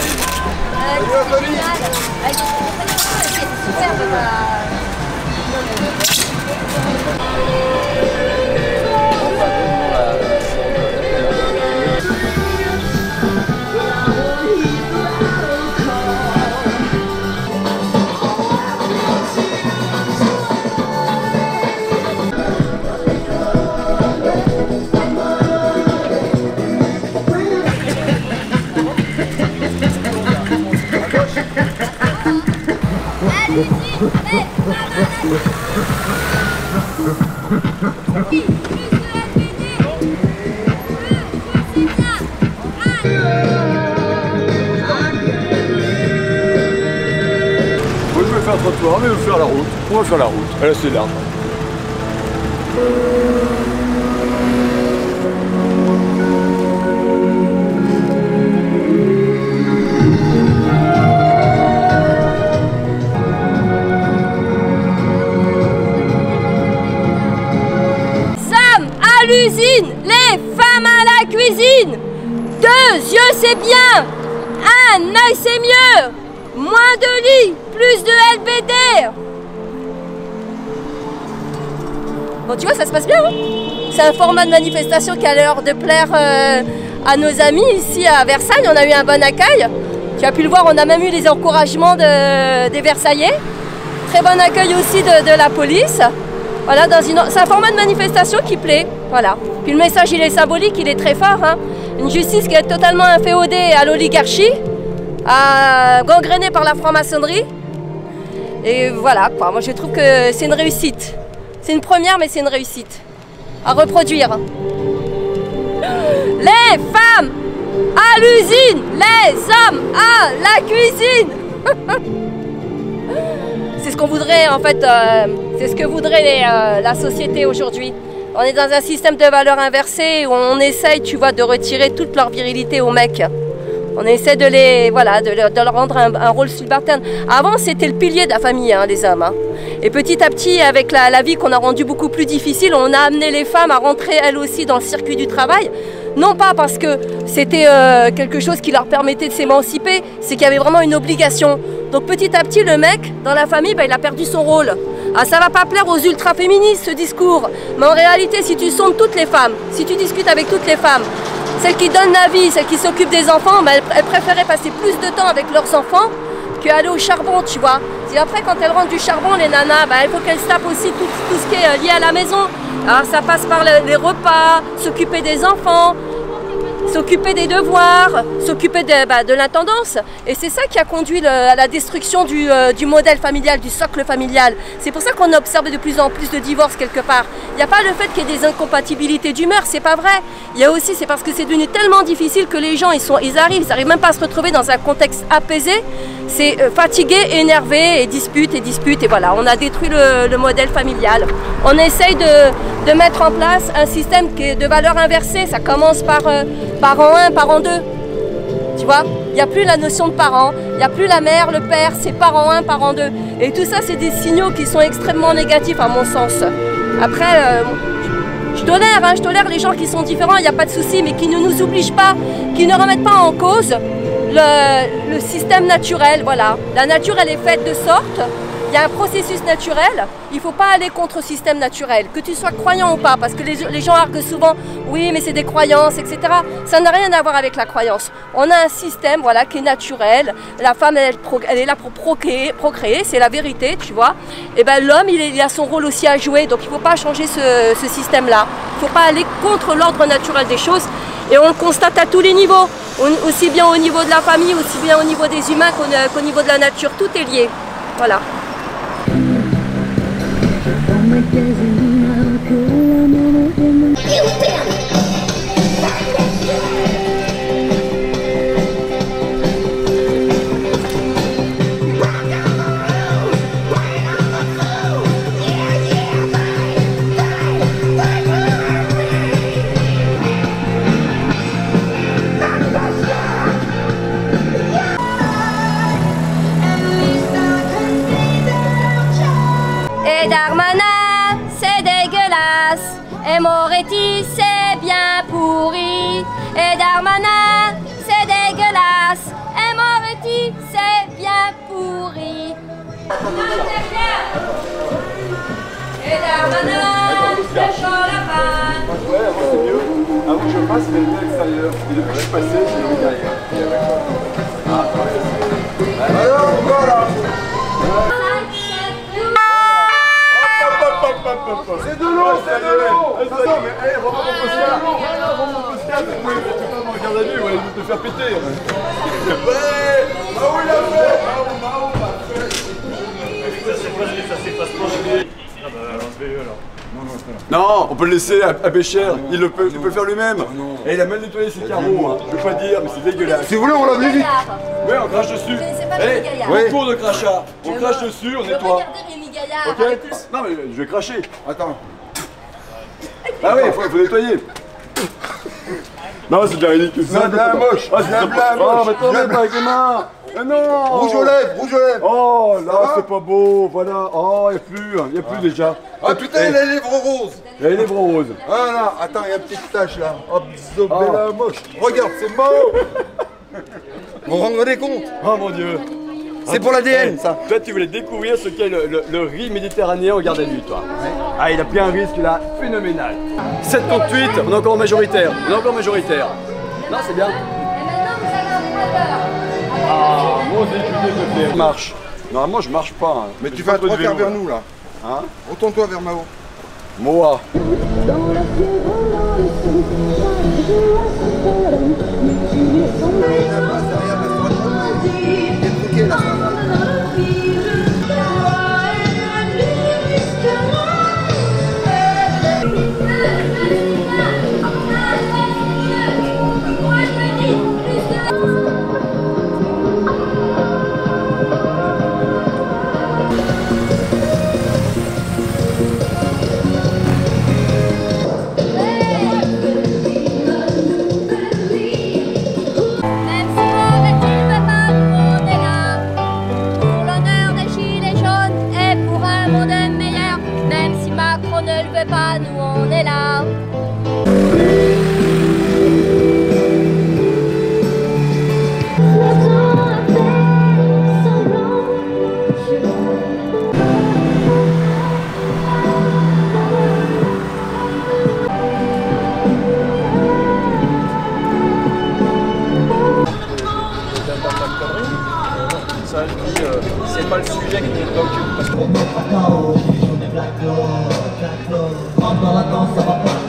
On va faire la route, elle est assez large. Sam, à l'usine, les femmes à la cuisine. 2 yeux c'est bien, 1 œil c'est mieux. Moins de lits, plus de LBD. Bon, tu vois, ça se passe bien, hein. C'est un format de manifestation qui a l'air de plaire à nos amis ici à Versailles. On a eu un bon accueil. Tu as pu le voir, on a même eu les encouragements des Versaillais. Très bon accueil aussi de la police. Voilà, c'est un format de manifestation qui plaît. Voilà. Puis le message, il est symbolique, il est très fort, hein. Une justice qui est totalement inféodée à l'oligarchie, gangrénée par la franc-maçonnerie. Et voilà, quoi. Moi, je trouve que c'est une réussite. C'est une première, mais c'est une réussite. À reproduire. Les femmes à l'usine, les hommes à la cuisine. C'est ce qu'on voudrait, en fait, c'est ce que voudrait la société aujourd'hui. On est dans un système de valeurs inversées où on essaye, tu vois, de retirer toute leur virilité aux mecs. On essaie de leur rendre un rôle subalterne. Avant, c'était le pilier de la famille, hein, les hommes. Hein. Et petit à petit, avec la vie qu'on a rendue beaucoup plus difficile, on a amené les femmes à rentrer, elles aussi, dans le circuit du travail. Non pas parce que c'était quelque chose qui leur permettait de s'émanciper, c'est qu'il y avait vraiment une obligation. Donc petit à petit, le mec, dans la famille, bah, il a perdu son rôle. Ah, ça va pas plaire aux ultra-féministes, ce discours. Mais en réalité, si tu sondes toutes les femmes, si tu discutes avec toutes les femmes, celles qui donnent la vie, celles qui s'occupent des enfants, ben elles préféraient passer plus de temps avec leurs enfants qu'aller au charbon, tu vois. Et après, quand elles rentrent du charbon, les nanas, ben, il faut qu'elles se tapent aussi tout ce qui est lié à la maison. Alors ça passe par les repas, s'occuper des enfants, s'occuper des devoirs, s'occuper de l'intendance. Et c'est ça qui a conduit à la destruction du modèle familial, du socle familial. C'est pour ça qu'on observe de plus en plus de divorces quelque part. Il n'y a pas le fait qu'il y ait des incompatibilités d'humeur, c'est pas vrai. Il y a aussi, c'est parce que c'est devenu tellement difficile que les gens, ils arrivent même pas à se retrouver dans un contexte apaisé. C'est fatigué, énervé, et dispute, et voilà, on a détruit le modèle familial. On essaye de mettre en place un système qui est de valeurs inversées. Ça commence parent 1, parent 2, tu vois, il n'y a plus la notion de parent, il n'y a plus la mère, le père, c'est parent 1, parent 2. Et tout ça, c'est des signaux qui sont extrêmement négatifs à mon sens. Après, je tolère les gens qui sont différents, il n'y a pas de souci, mais qui ne nous obligent pas, qui ne remettent pas en cause le système naturel, voilà. La nature, elle est faite de sorte. Il y a un processus naturel, il ne faut pas aller contre le système naturel, que tu sois croyant ou pas, parce que les gens arguent souvent « oui, mais c'est des croyances, etc. » Ça n'a rien à voir avec la croyance. On a un système, voilà, qui est naturel, la femme, elle est là pour procréer, c'est la vérité, tu vois. Et ben l'homme, il a son rôle aussi à jouer, donc il ne faut pas changer ce système-là. Il ne faut pas aller contre l'ordre naturel des choses, et on le constate à tous les niveaux, aussi bien au niveau de la famille, aussi bien au niveau des humains qu'au niveau de la nature, tout est lié, voilà. Et Darmanin Avant que je passe, mais bien à l'extérieur. Et depuis que je suis passé, j'ai mis derrière. Ah, alors, voilà. C'est de l'eau, c'est de l'eau. Attends, mais allez, remonte mon postcard. Remonte mon postcard. Oui, mais tu peux me regarder à lui, on va te faire péter. Ouais, bah où il a fait? Ça s'efface pas. Ah bah, lancez-le alors. Non, on peut le laisser à Bécher, ah il peut faire lui-même. Et il a mal nettoyé ses carreaux, hein. Je peux pas dire, mais c'est dégueulasse. Si vous voulez, on lave vite. Oui, on crache dessus. Hey, tour de crachat. On crache dessus, on nettoie. Ok. Non mais je vais cracher. Attends. Ah oui, il faut nettoyer. Non, c'est de la ridicule. C'est de la moche. C'est de la moche. Mais t'en mets pas avec les mains. Mais non. Rouge aux lèvres, rouge aux lèvres. Oh là, c'est pas beau. Voilà. Oh, il n'y a plus. Il n'y a plus déjà. Ah putain, il a les lèvres roses. Il a les lèvres roses. Ah là, attends, il y a une petite tache là. Hop, zobé la moche. Regarde, c'est beau. Vous vous rendez compte? Oh mon Dieu. C'est pour l'ADN ça. Toi tu voulais découvrir ce qu'est le riz méditerranéen au garde à lui, toi. Ah il a pris un risque là, phénoménal. 7 contre 8, on est encore majoritaire. On est encore majoritaire. Non c'est bien. Et maintenant vous avez un ah mon Dieu, je te fais. Marche. Normalement je marche pas. Hein. Mais tu vas trop vers nous là. Hein? Retourne-toi vers Mao. Moa. Black Lord, Black Lord, on the dance of a